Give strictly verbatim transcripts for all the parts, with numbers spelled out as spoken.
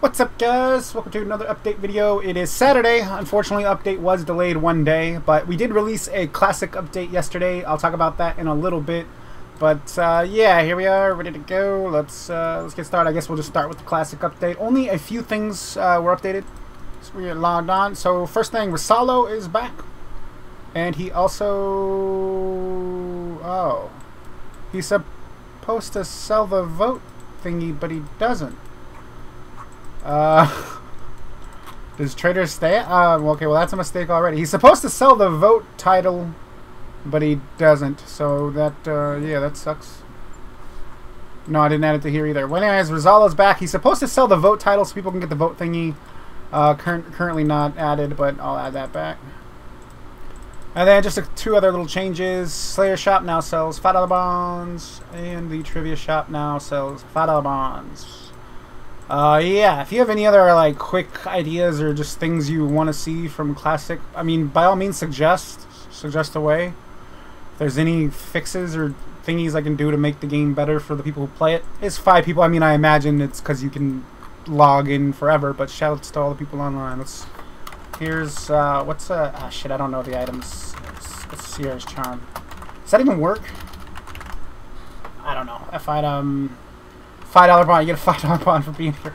What's up, guys? Welcome to another update video. It is Saturday. Unfortunately, update was delayed one day, but we did release a classic update yesterday. I'll talk about that in a little bit. But uh, yeah, here we are, ready to go. Let's uh, let's get started. I guess we'll just start with the classic update. Only a few things uh, were updated. So we logged on. So first thing, Rosalo is back, and he also oh he's supposed to sell the vote thingy, but he doesn't. Uh, does traders stay? Uh, okay, well that's a mistake already. He's supposed to sell the vote title, but he doesn't. So that, uh, yeah, that sucks. No, I didn't add it to here either. Well, anyways, Rosalo's back. He's supposed to sell the vote title so people can get the vote thingy. Uh, cur currently not added, but I'll add that back. And then just uh, two other little changes. Slayer shop now sells five dollar bonds, and the trivia shop now sells five dollar bonds. Uh, yeah, if you have any other, like, quick ideas or just things you want to see from Classic, I mean, by all means, suggest. Suggest away. If there's any fixes or thingies I can do to make the game better for the people who play it. It's five people. I mean, I imagine it's because you can log in forever, but shoutouts to all the people online. Let's... Here's, uh, what's, uh... Ah, shit, I don't know the items. It's, it's Sierra's Charm. Does that even work? I don't know. If I'd, um... five dollar bond, you get a five dollar bond for being here.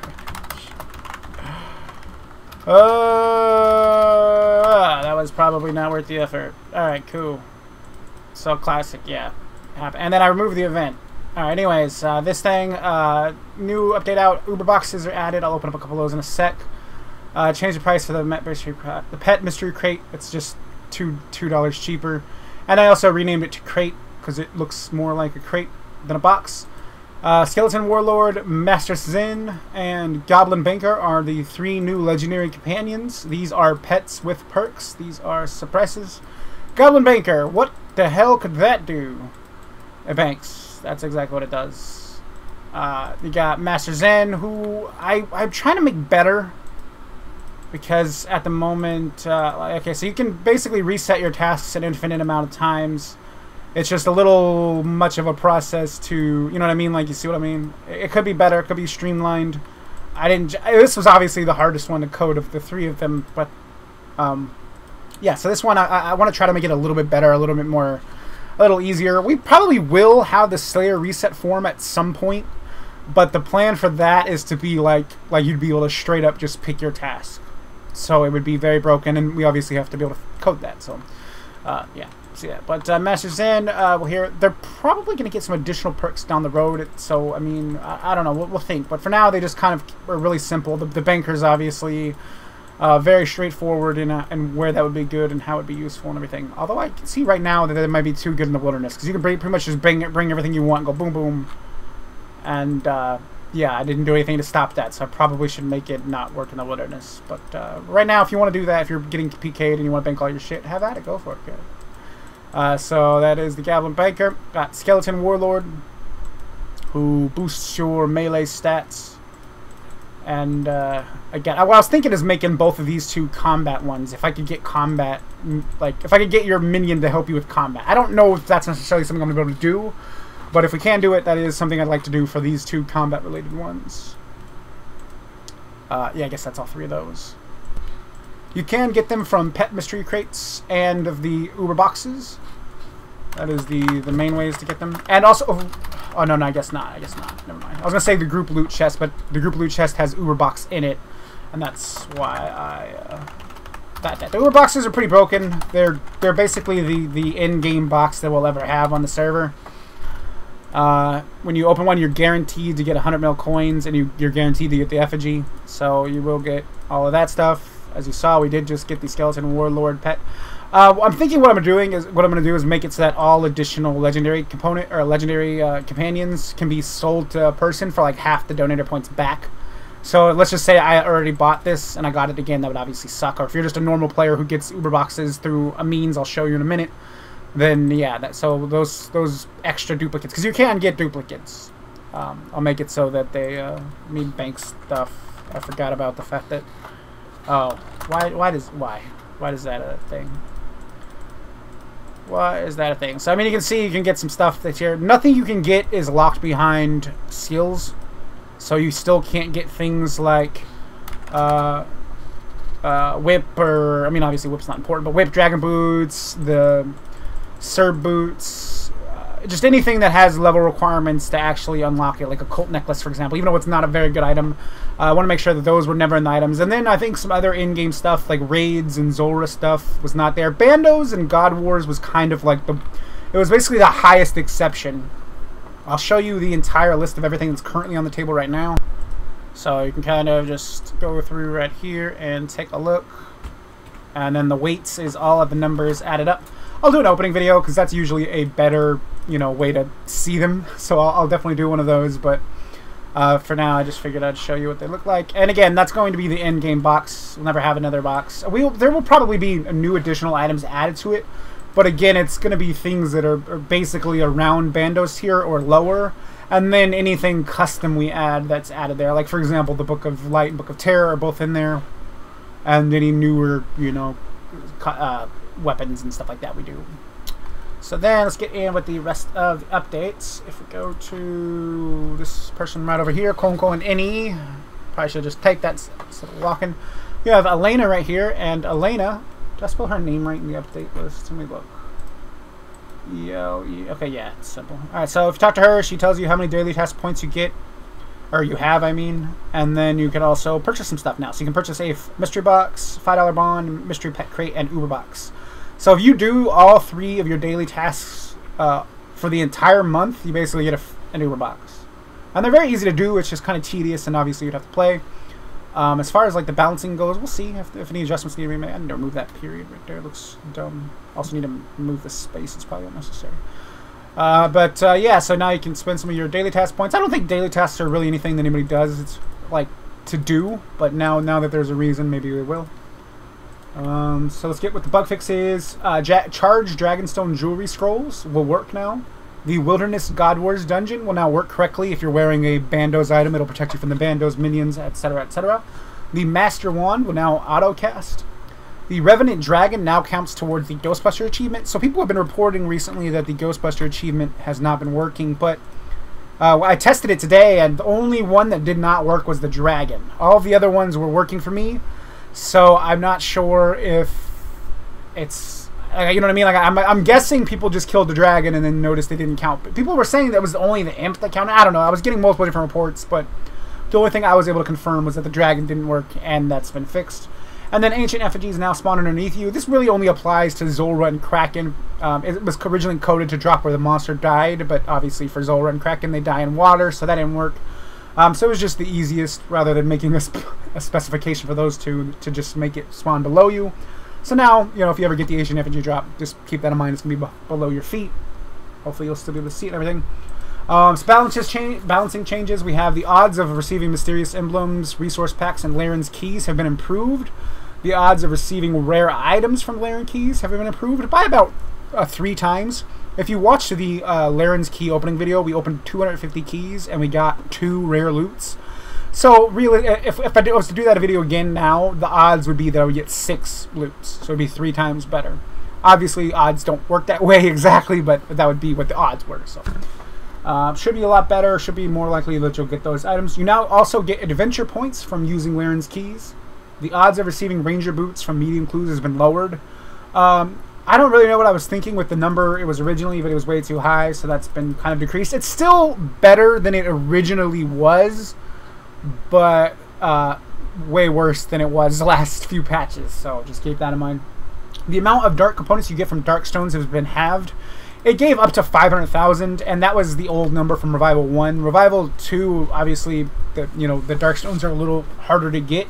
Uh, that was probably not worth the effort. Alright, cool. So classic, yeah. And then I removed the event. Alright, anyways, uh, this thing, uh, new update out. Uber boxes are added. I'll open up a couple of those in a sec. Uh, change the price for the mystery, the pet mystery crate. It's just two, two dollars cheaper. And I also renamed it to crate because it looks more like a crate than a box. Uh, Skeleton Warlord, Master Zen, and Goblin Banker are the three new legendary companions. These are pets with perks. These are suppresses. Goblin Banker, what the hell could that do? It banks. That's exactly what it does. Uh, you got Master Zen, who I, I'm trying to make better. Because at the moment... Uh, okay, so you can basically reset your tasks an infinite amount of times. It's just a little much of a process to, you know what I mean? Like, you see what I mean? It could be better. It could be streamlined. I didn't... This was obviously the hardest one to code of the three of them, but... Um, yeah, so this one, I, I want to try to make it a little bit better, a little bit more... A little easier. We probably will have the Slayer reset form at some point, but the plan for that is to be like... Like, you'd be able to straight up just pick your task. So it would be very broken, and we obviously have to be able to code that, so... Uh, yeah. See that. But uh, Master Zen, uh, we'll hear, they're probably going to get some additional perks down the road. So, I mean, I, I don't know. We'll, we'll think. But for now, they just kind of are really simple. The, the bankers, obviously, uh, very straightforward in, uh, in where that would be good and how it would be useful and everything. Although I can see right now that it might be too good in the wilderness. Because you can pretty much just bang it, bring everything you want and go boom, boom. And, uh, yeah, I didn't do anything to stop that. So I probably should make it not work in the wilderness. But uh, right now, if you want to do that, if you're getting P K'd and you want to bank all your shit, have at it. Go for it, kid. Uh, so that is the Goblin Banker. Got Skeleton Warlord, who boosts your melee stats. And uh, again, what I was thinking is making both of these two combat ones. If I could get combat, like if I could get your minion to help you with combat. I don't know if that's necessarily something I'm gonna be able to do, but if we can do it, that is something I'd like to do for these two combat-related ones. Uh, yeah, I guess that's all three of those. You can get them from pet mystery crates and of the Uber boxes. That is the, the main ways to get them. And also... Oh, oh, no, no, I guess not. I guess not. Never mind. I was going to say the group loot chest, but the group loot chest has Uber box in it. And that's why I... Uh, that, that. The Uber boxes are pretty broken. They're they're basically the, the in-game box that we'll ever have on the server. Uh, when you open one, you're guaranteed to get one hundred mil coins, and you, you're guaranteed to get the effigy. So you will get all of that stuff. As you saw, we did just get the Skeleton Warlord pet. Uh, I'm thinking what I'm doing is what I'm going to do is make it so that all additional legendary component or legendary uh, companions can be sold to a person for like half the donator points back. So let's just say I already bought this and I got it again. That would obviously suck. Or if you're just a normal player who gets Uber boxes through a means, I'll show you in a minute. Then yeah, that, so those those extra duplicates because you can get duplicates. Um, I'll make it so that they uh, mean bank stuff. I forgot about the fact that. Oh, why? Why does why? Why is that a thing? Why is that a thing? So I mean, you can see you can get some stuff that's here. Nothing you can get is locked behind skills. So you still can't get things like uh, uh, Whip, or I mean, obviously Whip's not important, but Whip, Dragon Boots, the Sir Boots, uh, just anything that has level requirements to actually unlock it, like a Cult Necklace, for example. Even though it's not a very good item, uh, I want to make sure that those were never in the items. And then I think some other in-game stuff like raids and Zul'ra stuff was not there. Bandos and God Wars was kind of like the, it was basically the highest exception. I'll show you the entire list of everything that's currently on the table right now. So you can kind of just go through right here and take a look. And then the weights is all of the numbers added up. I'll do an opening video because that's usually a better, you know, way to see them. So I'll, I'll definitely do one of those. But uh, for now, I just figured I'd show you what they look like. And again, that's going to be the end game box. We'll never have another box. We'll, there will probably be new additional items added to it. But again, it's going to be things that are basically around Bandos here or lower. And then anything custom we add that's added there. Like, for example, the Book of Light and Book of Terror are both in there. And any newer, you know, uh, weapons and stuff like that we do. So then let's get in with the rest of the updates. If we go to this person right over here, Konko and Eni. Probably should just take that instead of walking. You have Elena right here, and Elena... Did I spell her name right in the update list? Let me look. Yo, yeah, okay, yeah, it's simple. Alright, so if you talk to her, she tells you how many daily task points you get, or you have, I mean, and then you can also purchase some stuff now. So you can purchase a mystery box, five dollar bond, mystery pet crate, and Uber box. So if you do all three of your daily tasks uh, for the entire month, you basically get a, an Uber box. And they're very easy to do, it's just kind of tedious, and obviously you'd have to play. Um, as far as like the balancing goes, we'll see if, if any adjustments need to be made. I need to remove that period right there. It looks dumb. Also need to move the space. It's probably unnecessary. Uh, but uh, yeah, so now you can spend some of your daily task points. I don't think daily tasks are really anything that anybody does. It's like to do. But now, now that there's a reason, maybe we will. Um, so let's get what the bug fix is. Uh, ja Charged Dragonstone Jewelry Scrolls will work now. The Wilderness God Wars dungeon will now work correctly. If you're wearing a Bandos item, it'll protect you from the Bandos minions, et cetera, et cetera. The Master Wand will now auto-cast. The Revenant Dragon now counts towards the Ghostbuster Achievement. So people have been reporting recently that the Ghostbuster Achievement has not been working, but uh, I tested it today, and the only one that did not work was the Dragon. All the other ones were working for me, so I'm not sure if it's... You know what I mean? Like I'm, I'm guessing people just killed the dragon and then noticed they didn't count. But people were saying that was only the imp that counted. I don't know. I was getting multiple different reports, but the only thing I was able to confirm was that the dragon didn't work, and that's been fixed. And then Ancient Effigies now spawn underneath you. This really only applies to Zul'ra and Kraken. Um, it was originally coded to drop where the monster died, but obviously for Zul'ra and Kraken, they die in water, so that didn't work. Um, so it was just the easiest, rather than making a, sp a specification for those two, to just make it spawn below you. So now, you know, if you ever get the Ancient Effigy drop, just keep that in mind. It's going to be below your feet. Hopefully you'll still be able to see it and everything. Um, so balances cha balancing changes. We have the odds of receiving Mysterious Emblems, Resource Packs, and Laryn's Keys have been improved. The odds of receiving rare items from Laryn's Keys have been improved by about uh, three times. If you watched the uh, Laryn's Key opening video, we opened two hundred fifty keys and we got two rare loots. So really, if, if I was to do that video again now, the odds would be that I would get six loops. So it would be three times better. Obviously, odds don't work that way exactly, but that would be what the odds were. So uh, should be a lot better. Should be more likely that you'll get those items. You now also get adventure points from using Laryn's Keys. The odds of receiving Ranger Boots from medium clues has been lowered. Um, I don't really know what I was thinking with the number it was originally, but it was way too high, so that's been kind of decreased. It's still better than it originally was, but uh, way worse than it was the last few patches, so just keep that in mind. The amount of Dark Components you get from Dark Stones has been halved. It gave up to five hundred thousand, and that was the old number from Revival one. Revival two, obviously, the, you know, the Dark Stones are a little harder to get.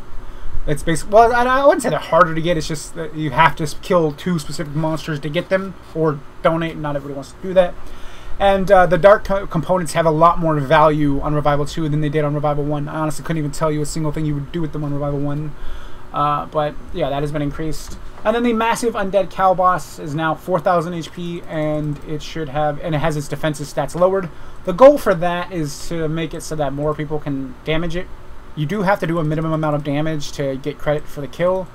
It's basically, well, I, I wouldn't say they're harder to get, it's just that you have to kill two specific monsters to get them, or donate, and not everybody wants to do that. And uh, the Dark co Components have a lot more value on Revival two than they did on Revival one. I honestly couldn't even tell you a single thing you would do with them on Revival one. Uh, but yeah, that has been increased. And then the massive Undead Cow Boss is now four thousand H P, and it should have, and it has its defensive stats lowered. The goal for that is to make it so that more people can damage it. You do have to do a minimum amount of damage to get credit for the kill.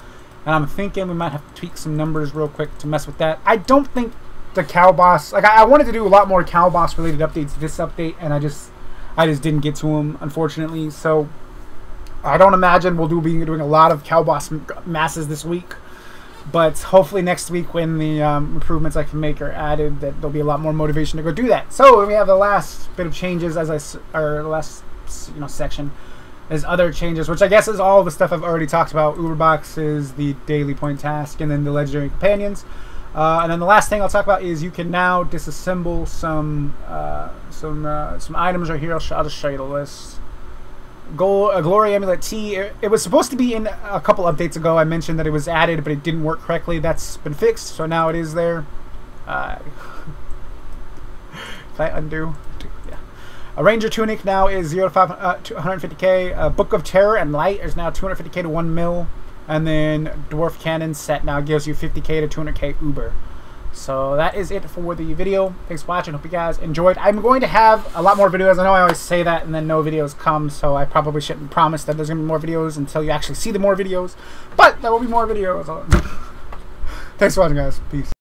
And I'm thinking we might have to tweak some numbers real quick to mess with that. I don't think the cow boss, like I, I wanted to do a lot more cow boss related updates this update, and I just I just didn't get to them, unfortunately. So I don't imagine we'll do be doing a lot of Cow Boss masses this week. But hopefully next week when the um, improvements I can make are added, that there'll be a lot more motivation to go do that. So we have the last bit of changes, as I, or the last you know section, is other changes, which I guess is all the stuff I've already talked about. Uber boxes, the daily point task, and then the legendary companions. Uh, and then the last thing I'll talk about is you can now disassemble some uh, some uh, some items right here. I'll, sh I'll just show you the list. Goal, a Glory Amulet T. It, it was supposed to be in a couple updates ago. I mentioned that it was added, but it didn't work correctly. That's been fixed, so now it is there. Uh, if I undo, undo, yeah. A Ranger Tunic now is zero to five, uh, two hundred fifty K. Uh, Book of Terror and Light is now two hundred fifty K to one mil. And then Dwarf Cannon Set now gives you fifty K to two hundred K Uber. So that is it for the video. Thanks for watching. Hope you guys enjoyed. I'm going to have a lot more videos. I know I always say that and then no videos come, so I probably shouldn't promise that there's going to be more videos until you actually see the more videos. But there will be more videos. Thanks for watching, guys. Peace.